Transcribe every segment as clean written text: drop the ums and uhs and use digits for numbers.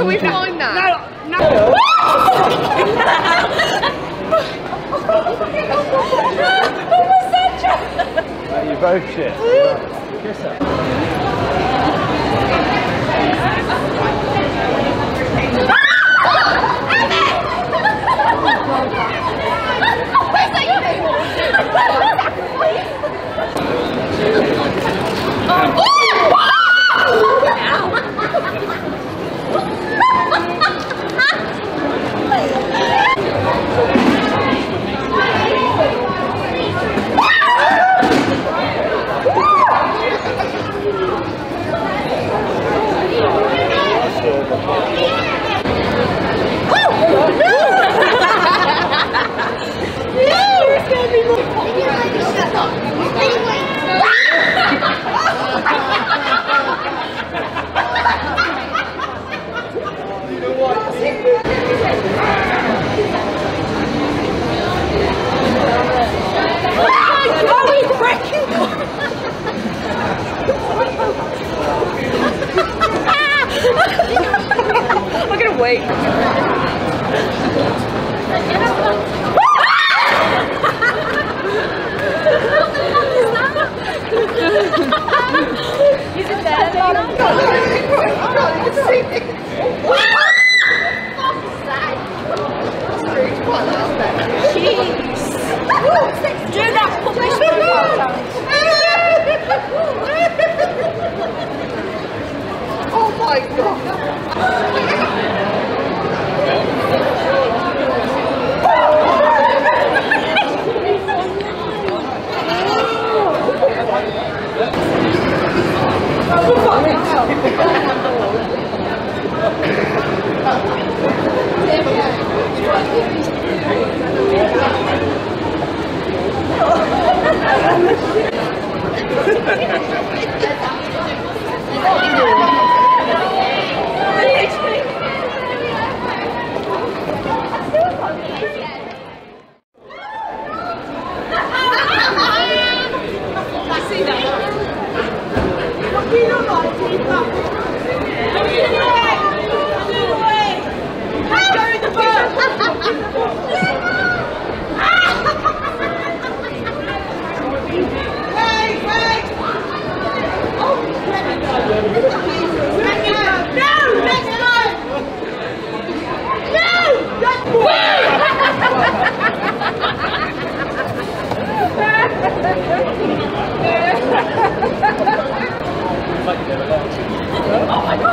Are we filming that? No, no. Oh, you're both shit. Kiss her. Wait. Oh my God.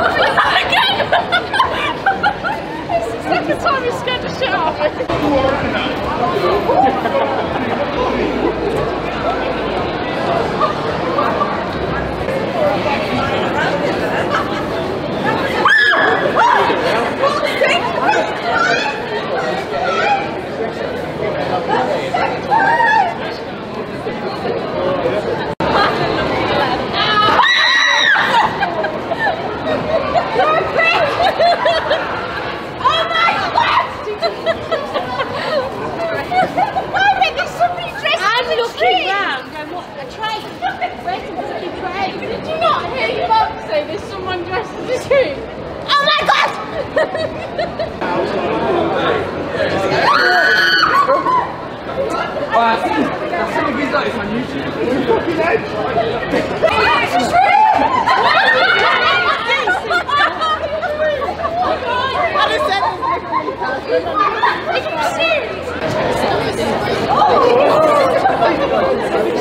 Oh,